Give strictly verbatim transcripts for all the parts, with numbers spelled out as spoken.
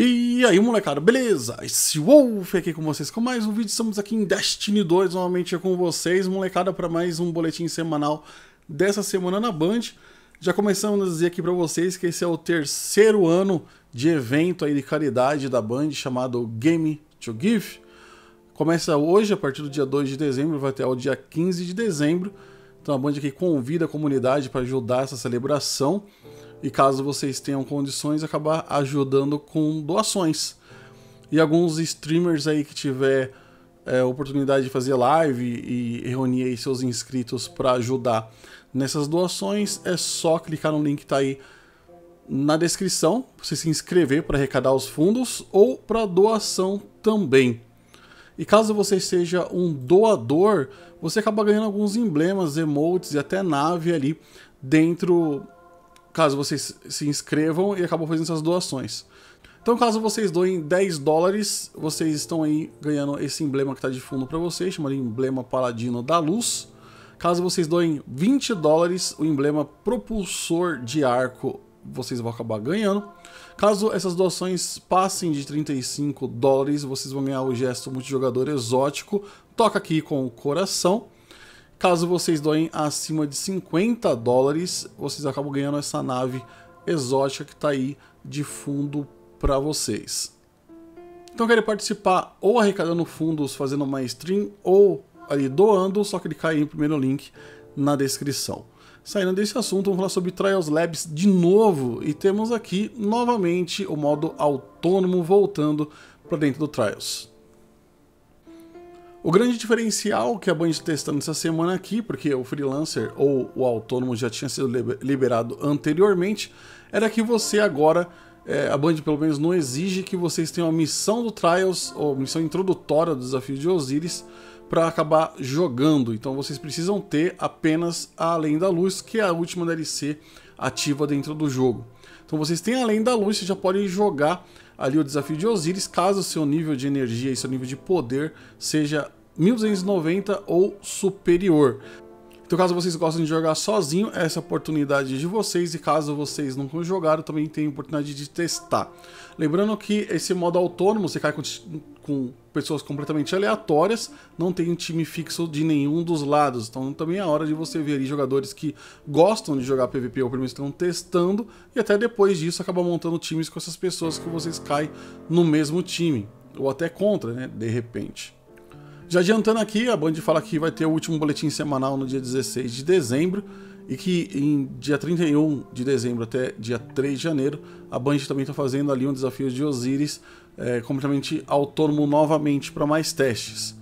E aí, molecada, beleza? Esse Wolf aqui com vocês com mais um vídeo. Estamos aqui em Destiny dois novamente com vocês, molecada, para mais um boletim semanal dessa semana na Band. Já começamos a dizer aqui para vocês que esse é o terceiro ano de evento aí de caridade da Band chamado Game to Give. Começa hoje, a partir do dia dois de dezembro, vai até o dia quinze de dezembro. Então a Band aqui convida a comunidade para ajudar essa celebração. E caso vocês tenham condições, acabar ajudando com doações. E alguns streamers aí que tiver é, oportunidade de fazer live e reunir aí seus inscritos para ajudar nessas doações, é só clicar no link que tá aí na descrição, pra você se inscrever para arrecadar os fundos ou para doação também. E caso você seja um doador, você acaba ganhando alguns emblemas, emotes e até nave ali dentro, caso vocês se inscrevam e acabam fazendo essas doações. Então, caso vocês doem dez dólares, vocês estão aí ganhando esse emblema que está de fundo para vocês, chamado emblema Paladino da Luz. Caso vocês doem vinte dólares, o emblema Propulsor de Arco vocês vão acabar ganhando. Caso essas doações passem de trinta e cinco dólares, vocês vão ganhar o gesto multijogador exótico, toca aqui com o coração. Caso vocês doem acima de cinquenta dólares, vocês acabam ganhando essa nave exótica que está aí de fundo para vocês. Então, querem participar ou arrecadando fundos, fazendo uma stream ou ali doando, só clicar aí no primeiro link na descrição. Saindo desse assunto, vamos falar sobre Trials Labs de novo e temos aqui novamente o modo autônomo voltando para dentro do Trials. O grande diferencial que a Bungie está testando essa semana aqui, porque o freelancer ou o autônomo já tinha sido liberado anteriormente, era que você agora, é, a Bungie pelo menos não exige que vocês tenham a missão do Trials, ou missão introdutória do Desafio de Osiris, para acabar jogando. Então vocês precisam ter apenas a Além da Luz, que é a última D L C ativa dentro do jogo. Então vocês têm a Além da Luz, vocês já podem jogar ali o Desafio de Osiris, caso seu nível de energia e seu nível de poder seja mil duzentos e noventa ou superior. Então, caso vocês gostem de jogar sozinho, essa é a oportunidade de vocês, e caso vocês nunca jogaram, também tem a oportunidade de testar. Lembrando que esse modo autônomo, você cai com, com pessoas completamente aleatórias, não tem um time fixo de nenhum dos lados, então também é a hora de você ver ali jogadores que gostam de jogar P V P ou pelo menos estão testando, e até depois disso acaba montando times com essas pessoas que vocês caem no mesmo time, ou até contra, né, de repente. Já adiantando aqui, a Band fala que vai ter o último boletim semanal no dia dezesseis de dezembro e que em dia trinta e um de dezembro até dia três de janeiro, a Band também está fazendo ali um desafio de Osiris é, completamente autônomo novamente para mais testes.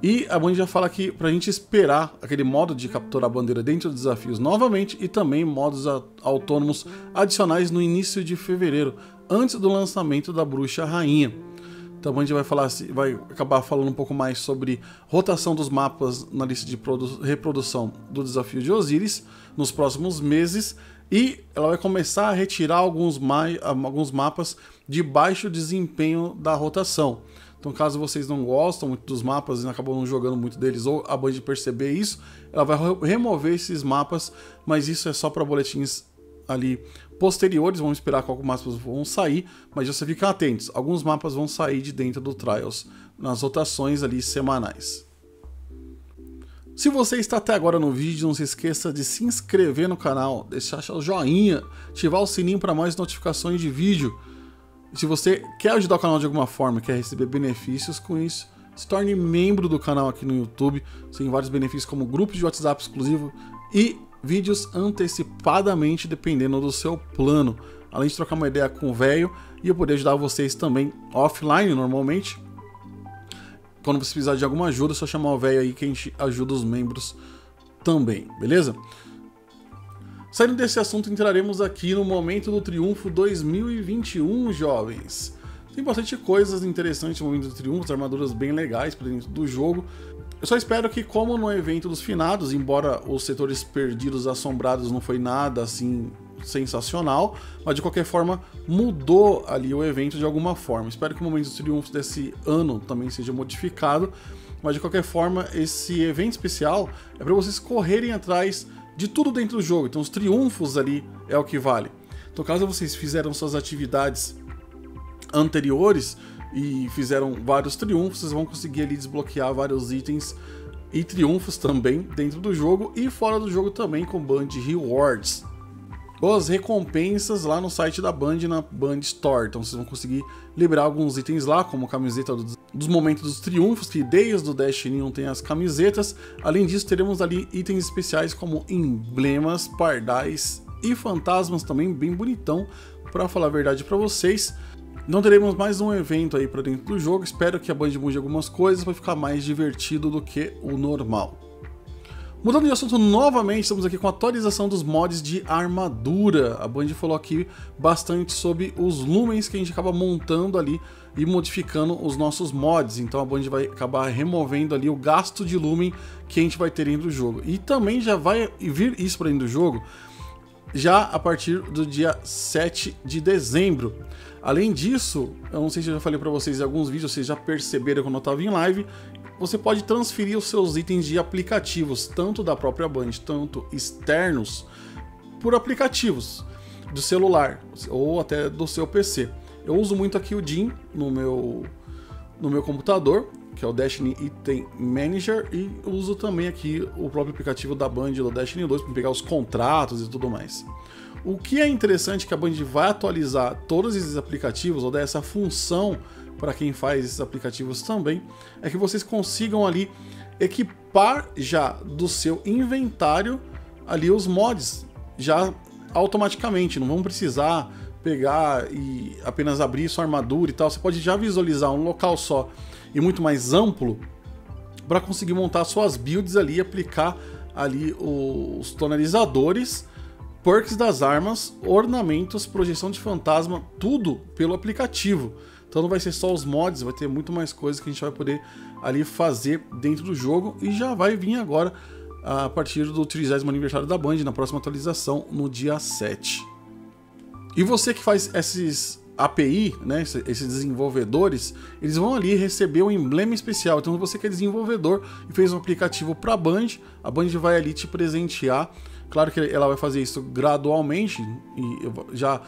E a Band já fala que para a gente esperar aquele modo de capturar a bandeira dentro dos desafios novamente e também modos autônomos adicionais no início de fevereiro, antes do lançamento da Bruxa Rainha. Então a Bungie vai, falar, vai acabar falando um pouco mais sobre rotação dos mapas na lista de reprodução do Desafio de Osiris nos próximos meses, e ela vai começar a retirar alguns, ma alguns mapas de baixo desempenho da rotação. Então, caso vocês não gostam muito dos mapas e acabam não jogando muito deles, ou a Bungie perceber isso, ela vai remover esses mapas, mas isso é só para boletins ali posteriores, vamos esperar qual mapas vão sair, mas já fiquem atentos, alguns mapas vão sair de dentro do Trials, nas rotações ali semanais. Se você está até agora no vídeo, não se esqueça de se inscrever no canal, deixar o joinha, ativar o sininho para mais notificações de vídeo. E se você quer ajudar o canal de alguma forma, quer receber benefícios com isso, se torne membro do canal aqui no YouTube, tem vários benefícios como grupos de WhatsApp exclusivo e vídeos antecipadamente dependendo do seu plano, além de trocar uma ideia com o velho e eu poder ajudar vocês também offline normalmente. Quando você precisar de alguma ajuda, é só chamar o velho aí que a gente ajuda os membros também, beleza? Saindo desse assunto, entraremos aqui no Momento do Triunfo dois mil e vinte e um, jovens. Tem bastante coisas interessantes no Momento do Triunfo, armaduras bem legais para dentro do jogo. Eu só espero que, como no evento dos finados, embora os setores perdidos assombrados não foi nada assim sensacional, mas de qualquer forma mudou ali o evento de alguma forma. Espero que o Momento dos Triunfos desse ano também seja modificado, mas de qualquer forma esse evento especial é para vocês correrem atrás de tudo dentro do jogo, então os triunfos ali é o que vale. Então, caso vocês fizeram suas atividades anteriores e fizeram vários triunfos, vocês vão conseguir ali desbloquear vários itens e triunfos também dentro do jogo e fora do jogo também com Bungie Rewards. Boas recompensas lá no site da Bungie, na Bungie Store, então vocês vão conseguir liberar alguns itens lá, como camiseta do, dos momentos dos triunfos, que desde o Destiny um tem as camisetas. Além disso, teremos ali itens especiais como emblemas, pardais e fantasmas também, bem bonitão, para falar a verdade para vocês. Não teremos mais um evento aí para dentro do jogo, espero que a Bungie mude algumas coisas para ficar mais divertido do que o normal. Mudando de assunto novamente, estamos aqui com a atualização dos mods de armadura. A Bungie falou aqui bastante sobre os lumens que a gente acaba montando ali e modificando os nossos mods. Então a Bungie vai acabar removendo ali o gasto de lumen que a gente vai ter dentro do jogo. E também já vai vir isso para dentro do jogo já a partir do dia sete de dezembro. Além disso, eu não sei se eu já falei para vocês em alguns vídeos, vocês já perceberam quando eu estava em live, você pode transferir os seus itens de aplicativos, tanto da própria Bungie, tanto externos, por aplicativos do celular ou até do seu P C. Eu uso muito aqui o D I M no meu, no meu computador, que é o Destiny Item Manager, e uso também aqui o próprio aplicativo da Bungie, do Destiny dois, para pegar os contratos e tudo mais. O que é interessante é que a Bungie vai atualizar todos esses aplicativos, ou dar essa função para quem faz esses aplicativos também, é que vocês consigam ali equipar já do seu inventário ali os mods, já automaticamente, não vão precisar pegar e apenas abrir sua armadura e tal, você pode já visualizar um local só e muito mais amplo para conseguir montar suas builds ali, aplicar ali os tonalizadores, perks das armas, ornamentos, projeção de fantasma, tudo pelo aplicativo. Então não vai ser só os mods, vai ter muito mais coisas que a gente vai poder ali fazer dentro do jogo e já vai vir agora a partir do trigésimo aniversário da Bungie, na próxima atualização, no dia sete. E você que faz esses A P I, né, esses desenvolvedores, eles vão ali receber um emblema especial. Então você que é desenvolvedor e fez um aplicativo para a Bungie, a Bungie vai ali te presentear. Claro que ela vai fazer isso gradualmente e eu já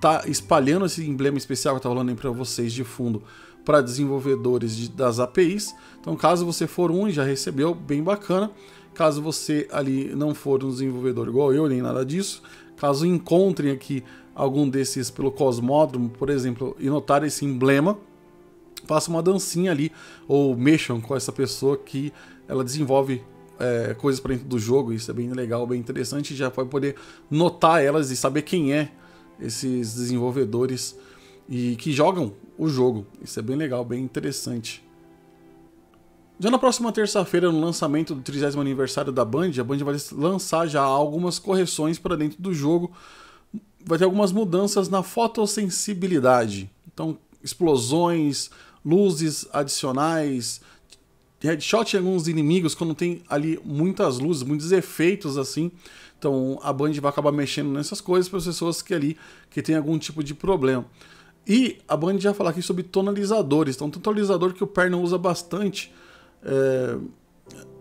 tá espalhando esse emblema especial que eu tava falando aí para vocês de fundo para desenvolvedores de, das A P Is. Então, caso você for um e já recebeu, bem bacana. Caso você ali não for um desenvolvedor igual eu, nem nada disso, caso encontrem aqui algum desses pelo Cosmódromo, por exemplo, e notarem esse emblema, faça uma dancinha ali ou mexam com essa pessoa que ela desenvolve É, coisas para dentro do jogo. Isso é bem legal, bem interessante, já vai poder notar elas e saber quem é esses desenvolvedores e que jogam o jogo. Isso é bem legal, bem interessante. Já na próxima terça-feira, no lançamento do trigésimo aniversário da Bungie, a Bungie vai lançar já algumas correções para dentro do jogo. Vai ter algumas mudanças na fotossensibilidade, então explosões, luzes adicionais, headshot em alguns inimigos quando tem ali muitas luzes, muitos efeitos assim. Então a Bungie vai acabar mexendo nessas coisas para as pessoas que ali que tem algum tipo de problema. E a Bungie vai falar aqui sobre tonalizadores. Então tem um tonalizador que o Perna usa bastante, é,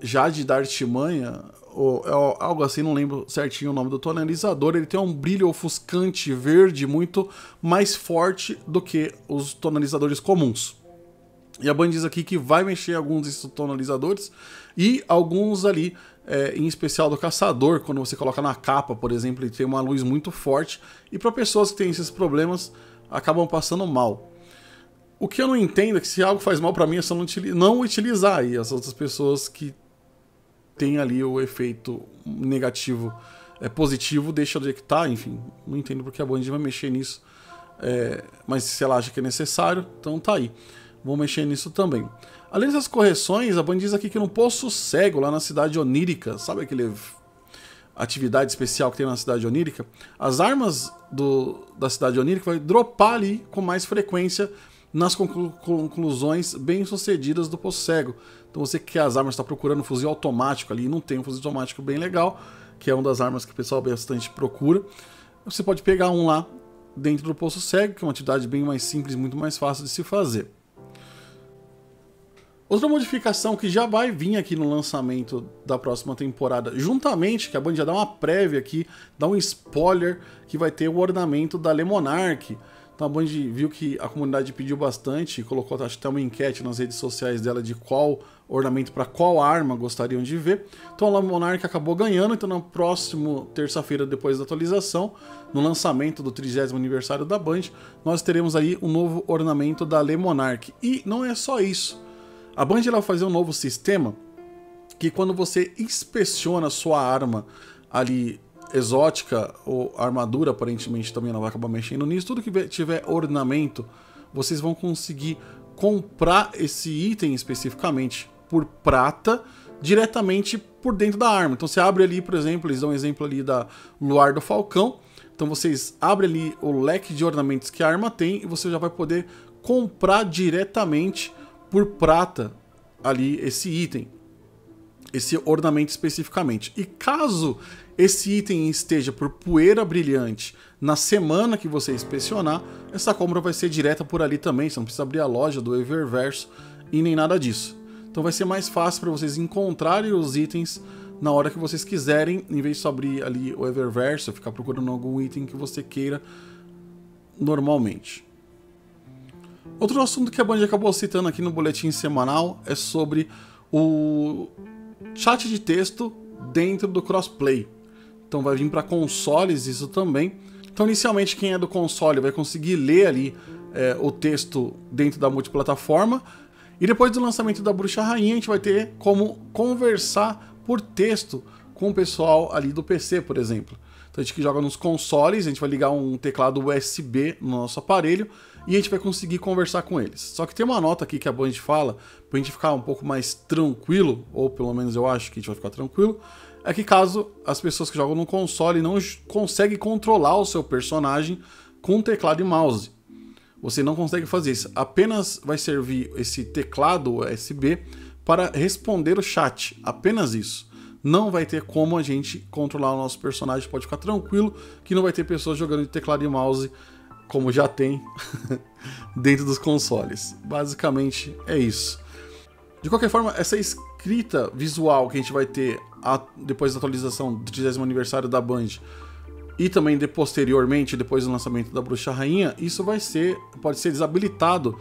Jade da Artimanha, ou, ou algo assim, não lembro certinho o nome do tonalizador. Ele tem um brilho ofuscante verde muito mais forte do que os tonalizadores comuns. E a Bungie diz aqui que vai mexer alguns desses tonalizadores e alguns ali, é, em especial do caçador, quando você coloca na capa, por exemplo, ele tem uma luz muito forte e para pessoas que têm esses problemas acabam passando mal. O que eu não entendo é que se algo faz mal para mim é só não utilizar, e as outras pessoas que têm ali o efeito negativo é positivo, deixa de que tá, enfim, não entendo porque a Bungie vai mexer nisso, é, mas se ela acha que é necessário, então tá aí. Vou mexer nisso também. Além dessas correções, a Bungie diz aqui que no Poço Cego, lá na Cidade Onírica, sabe aquele atividade especial que tem na Cidade Onírica? As armas do, da Cidade Onírica vai dropar ali com mais frequência nas conclu conclusões bem-sucedidas do Poço Cego. Então você que quer as armas, está procurando um fuzil automático ali, não tem um fuzil automático bem legal, que é uma das armas que o pessoal bastante procura. Você pode pegar um lá dentro do Poço Cego, que é uma atividade bem mais simples, muito mais fácil de se fazer. Outra modificação que já vai vir aqui no lançamento da próxima temporada, juntamente, que a Bungie já dá uma prévia aqui, dá um spoiler, que vai ter o ornamento da Le Monarque. Então a Bungie viu que a comunidade pediu bastante e colocou até uma enquete nas redes sociais dela de qual ornamento para qual arma gostariam de ver. Então a Le Monarque acabou ganhando, então na próxima terça-feira, depois da atualização, no lançamento do trigésimo aniversário da Bungie, nós teremos aí um novo ornamento da Le Monarque. E não é só isso. A Bungie ela vai fazer um novo sistema que quando você inspeciona a sua arma ali exótica ou armadura, aparentemente também ela vai acabar mexendo nisso, tudo que tiver ornamento, vocês vão conseguir comprar esse item especificamente por prata diretamente por dentro da arma. Então você abre ali, por exemplo, eles dão um exemplo ali da Luar do Falcão, então vocês abrem ali o leque de ornamentos que a arma tem e você já vai poder comprar diretamente por prata ali esse item, esse ornamento especificamente. E caso esse item esteja por poeira brilhante na semana que você inspecionar, essa compra vai ser direta por ali também, você não precisa abrir a loja do Eververse e nem nada disso. Então vai ser mais fácil para vocês encontrarem os itens na hora que vocês quiserem, em vez de só abrir ali o Eververse ou ficar procurando algum item que você queira normalmente. Outro assunto que a Bungie acabou citando aqui no boletim semanal é sobre o chat de texto dentro do crossplay. Então vai vir para consoles isso também. Então inicialmente quem é do console vai conseguir ler ali é, o texto dentro da multiplataforma. E depois do lançamento da Bruxa Rainha a gente vai ter como conversar por texto com o pessoal ali do P C, por exemplo. Então a gente que joga nos consoles, a gente vai ligar um teclado U S B no nosso aparelho e a gente vai conseguir conversar com eles. Só que tem uma nota aqui que a Bungie fala, pra gente ficar um pouco mais tranquilo, ou pelo menos eu acho que a gente vai ficar tranquilo, é que caso as pessoas que jogam no console não conseguem controlar o seu personagem com teclado e mouse. Você não consegue fazer isso. Apenas vai servir esse teclado U S B para responder o chat. Apenas isso. Não vai ter como a gente controlar o nosso personagem. Pode ficar tranquilo que não vai ter pessoas jogando de teclado e mouse como já tem dentro dos consoles. Basicamente é isso. De qualquer forma, essa escrita visual que a gente vai ter a, depois da atualização do trigésimo aniversário da Bungie e também de, posteriormente, depois do lançamento da Bruxa Rainha, isso vai ser, pode ser desabilitado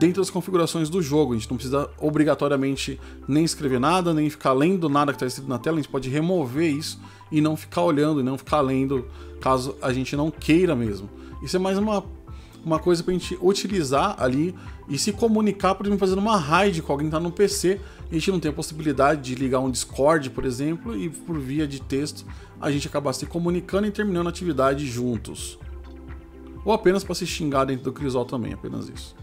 dentro das configurações do jogo. A gente não precisa obrigatoriamente nem escrever nada, nem ficar lendo nada que está escrito na tela. A gente pode remover isso e não ficar olhando, e não ficar lendo caso a gente não queira mesmo. Isso é mais uma, uma coisa pra gente utilizar ali e se comunicar, por exemplo, fazendo uma raid com alguém que tá no P C. A gente não tem a possibilidade de ligar um Discord, por exemplo, e por via de texto a gente acabar se comunicando e terminando a atividade juntos. Ou apenas para se xingar dentro do Crisol também, apenas isso.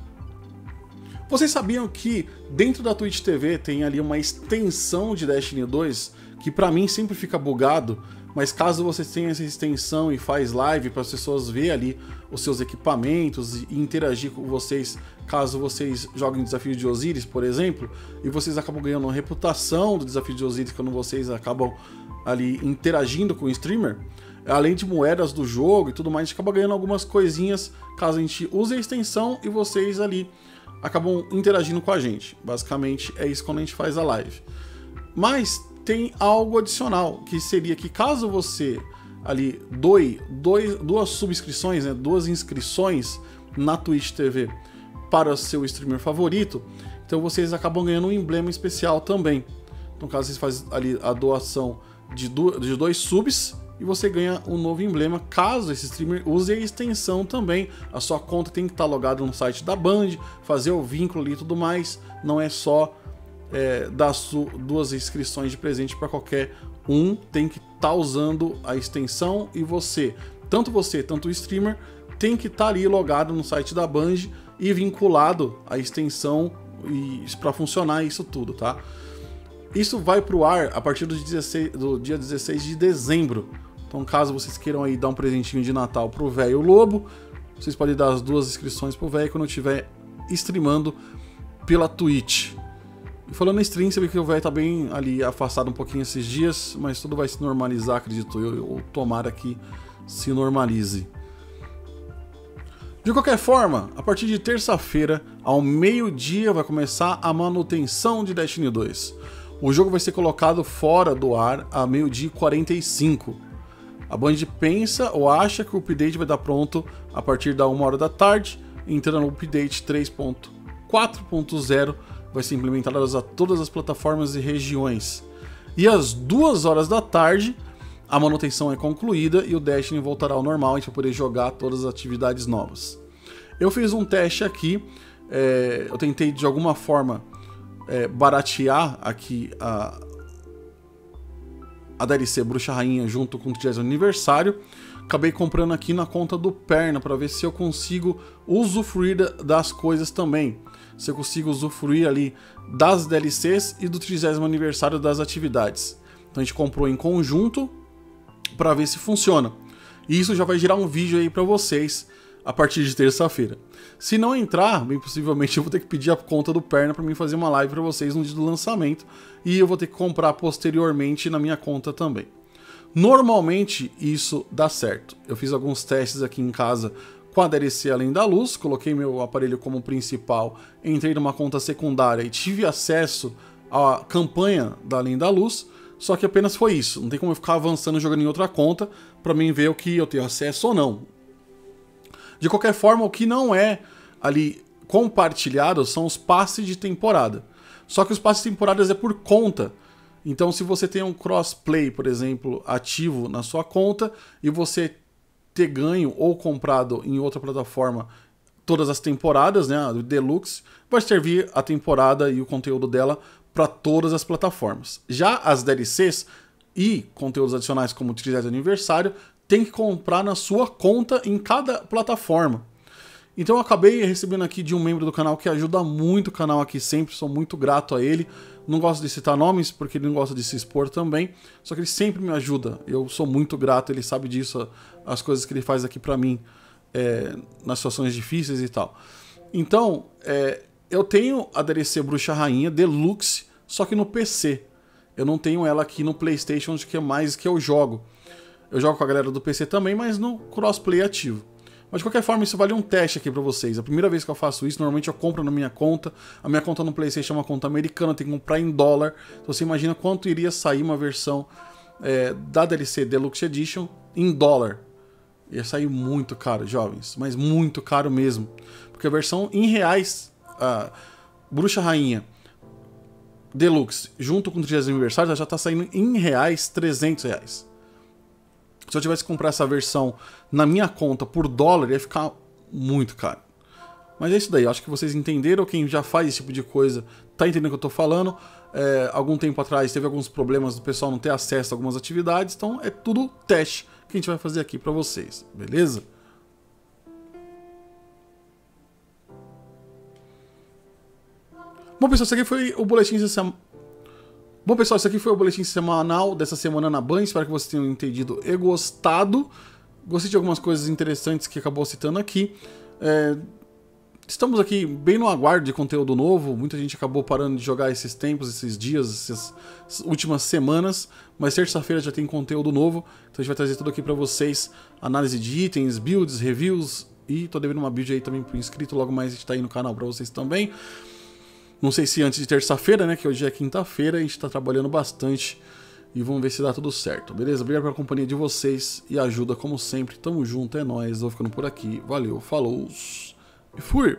Vocês sabiam que dentro da Twitch T V tem ali uma extensão de Destiny dois que pra mim sempre fica bugado? Mas caso você tenha essa extensão e faz live para as pessoas verem ali os seus equipamentos e interagir com vocês, caso vocês joguem Desafio de Osiris, por exemplo, e vocês acabam ganhando uma reputação do Desafio de Osiris quando vocês acabam ali interagindo com o streamer, além de moedas do jogo e tudo mais, a gente acaba ganhando algumas coisinhas caso a gente use a extensão e vocês ali acabam interagindo com a gente. Basicamente é isso quando a gente faz a live. Mas tem algo adicional, que seria que caso você ali doe dois, duas subscrições, né, duas inscrições na Twitch T V para seu streamer favorito, então vocês acabam ganhando um emblema especial também. Então caso vocês fazem ali a doação de, do, de dois subs, e você ganha um novo emblema, caso esse streamer use a extensão também. A sua conta tem que estar logada no site da Bungie, fazer o vínculo ali e tudo mais, não é só... É, das duas inscrições de presente para qualquer um, tem que estar tá usando a extensão e você, tanto você, tanto o streamer, tem que estar tá ali logado no site da Bungie e vinculado à extensão para funcionar isso tudo, tá? Isso vai para o ar a partir do, dezesseis, do dia dezesseis de dezembro. Então caso vocês queiram aí dar um presentinho de Natal pro velho lobo, vocês podem dar as duas inscrições pro velho quando eu estiver streamando pela Twitch. Falando em stream, você vê que o velho tá bem ali afastado um pouquinho esses dias, mas tudo vai se normalizar, acredito eu, ou tomara que se normalize. De qualquer forma, a partir de terça-feira, ao meio-dia, vai começar a manutenção de Destiny dois. O jogo vai ser colocado fora do ar a meio-dia e quarenta e cinco. A Bungie pensa ou acha que o update vai estar pronto a partir da uma hora da tarde, entrando no update três ponto quatro ponto zero, vai ser implementadas a todas as plataformas e regiões. E às duas horas da tarde, a manutenção é concluída e o Destiny voltará ao normal, a gente vai poder jogar todas as atividades novas. Eu fiz um teste aqui, é, eu tentei de alguma forma é, baratear aqui a, a D L C Bruxa Rainha junto com o trigésimo aniversário. Acabei comprando aqui na conta do Perna para ver se eu consigo usufruir das coisas também. Se eu consigo usufruir ali das D L Cs e do trigésimo aniversário das atividades. Então a gente comprou em conjunto para ver se funciona. E isso já vai gerar um vídeo aí para vocês a partir de terça-feira. Se não entrar, bem possivelmente eu vou ter que pedir a conta do Perna para mim fazer uma live para vocês no dia do lançamento. E eu vou ter que comprar posteriormente na minha conta também. Normalmente isso dá certo. Eu fiz alguns testes aqui em casa com a D L C Além da Luz, coloquei meu aparelho como principal, entrei numa conta secundária e tive acesso à campanha da Além da Luz, só que apenas foi isso. Não tem como eu ficar avançando jogando em outra conta para mim ver o que eu tenho acesso ou não. De qualquer forma, o que não é ali compartilhado são os passes de temporada. Só que os passes de temporada é por conta. Então, se você tem um crossplay, por exemplo, ativo na sua conta e você ter ganho ou comprado em outra plataforma todas as temporadas, né, a Deluxe, vai servir a temporada e o conteúdo dela para todas as plataformas. Já as D L Cs e conteúdos adicionais como o trigésimo aniversário, tem que comprar na sua conta em cada plataforma. Então eu acabei recebendo aqui de um membro do canal que ajuda muito o canal aqui sempre, sou muito grato a ele. Não gosto de citar nomes porque ele não gosta de se expor também, só que ele sempre me ajuda. Eu sou muito grato, ele sabe disso, as coisas que ele faz aqui pra mim é, nas situações difíceis e tal. Então, é, eu tenho a D L C Bruxa Rainha Deluxe, só que no P C. Eu não tenho ela aqui no PlayStation, que é mais que eu jogo. Eu jogo com a galera do P C também, mas no crossplay ativo. Mas de qualquer forma, isso vale um teste aqui pra vocês. A primeira vez que eu faço isso, normalmente eu compro na minha conta. A minha conta no PlayStation é uma conta americana, tem que comprar em dólar. Então você imagina quanto iria sair uma versão é, da D L C Deluxe Edition em dólar. Ia sair muito caro, jovens. Mas muito caro mesmo. Porque a versão em reais, a Bruxa Rainha Deluxe, junto com o trigésimo aniversário, já tá saindo em reais, trezentos reais. Se eu tivesse que comprar essa versão na minha conta por dólar, ia ficar muito caro. Mas é isso daí, eu acho que vocês entenderam. Quem já faz esse tipo de coisa tá entendendo o que eu tô falando. É, algum tempo atrás teve alguns problemas do pessoal não ter acesso a algumas atividades. Então é tudo teste que a gente vai fazer aqui pra vocês, beleza? Bom pessoal, esse aqui foi o boletim de semana. Bom pessoal, isso aqui foi o boletim semanal dessa semana na Band, espero que vocês tenham entendido e gostado. Gostei de algumas coisas interessantes que acabou citando aqui. É, estamos aqui bem no aguardo de conteúdo novo, muita gente acabou parando de jogar esses tempos, esses dias, essas últimas semanas, mas terça-feira já tem conteúdo novo, então a gente vai trazer tudo aqui pra vocês, análise de itens, builds, reviews, e tô devendo uma build aí também pro inscrito, logo mais a gente tá aí no canal pra vocês também. Não sei se antes de terça-feira, né, que hoje é quinta-feira, a gente tá trabalhando bastante e vamos ver se dá tudo certo, beleza? Obrigado pela companhia de vocês e ajuda como sempre, tamo junto, é nóis, vou ficando por aqui, valeu, falou e fui!